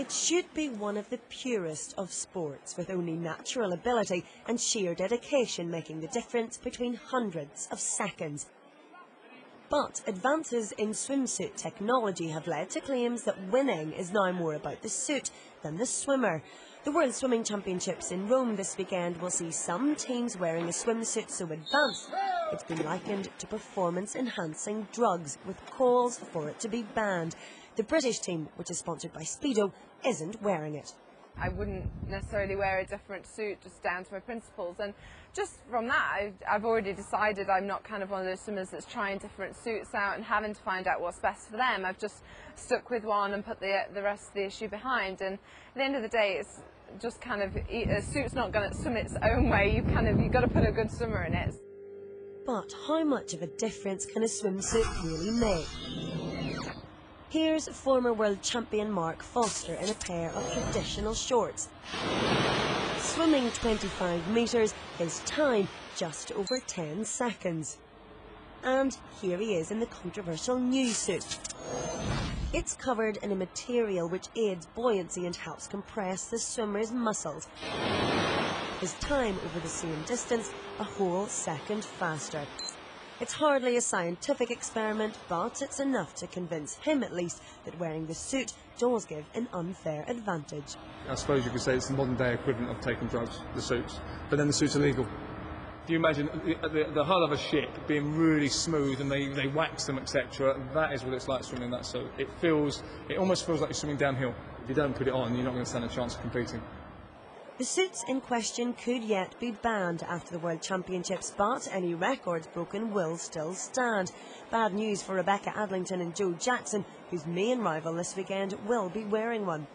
it should be one of the purest of sports, with only natural ability and sheer dedication making the difference between hundredths of seconds. But advances in swimsuit technology have led to claims that winning is now more about the suit than the swimmer. The World Swimming Championships in Rome this weekend will see some teams wearing a swimsuit so advanced it's been likened to performance-enhancing drugs, with calls for it to be banned. The British team, which is sponsored by Speedo, isn't wearing it. I wouldn't necessarily wear a different suit, just down to my principles, and just from that I've already decided I'm not kind of one of those swimmers that's trying different suits out and having to find out what's best for them. I've just stuck with one and put the rest of the issue behind, and at the end of the day it's just kind of, a suit's not going to swim its own way, you've got to put a good swimmer in it. But how much of a difference can a swimsuit really make? Here's former world champion Mark Foster in a pair of traditional shorts. Swimming 25 metres, his time just over 10 seconds. And here he is in the controversial new suit. It's covered in a material which aids buoyancy and helps compress the swimmer's muscles. His time over the same distance, a whole second faster. It's hardly a scientific experiment, but it's enough to convince him, at least, that wearing the suit does give an unfair advantage. I suppose you could say it's the modern-day equivalent of taking drugs, the suits, but then the suits are legal. Do you imagine the hull of a ship being really smooth and they wax them, etc.? That is what it's like swimming in that suit. It almost feels like you're swimming downhill. If you don't put it on, you're not going to stand a chance of competing. The suits in question could yet be banned after the World Championships, but any records broken will still stand. Bad news for Rebecca Adlington and Joel Jackson, whose main rival this weekend will be wearing one.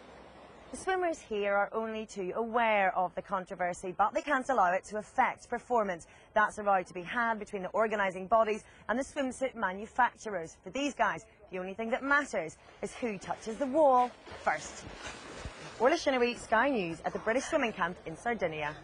The swimmers here are only too aware of the controversy, but they can't allow it to affect performance. That's a row to be had between the organising bodies and the swimsuit manufacturers. For these guys, the only thing that matters is who touches the wall first. Orla Chennaoui, Sky News, at the British swimming camp in Sardinia.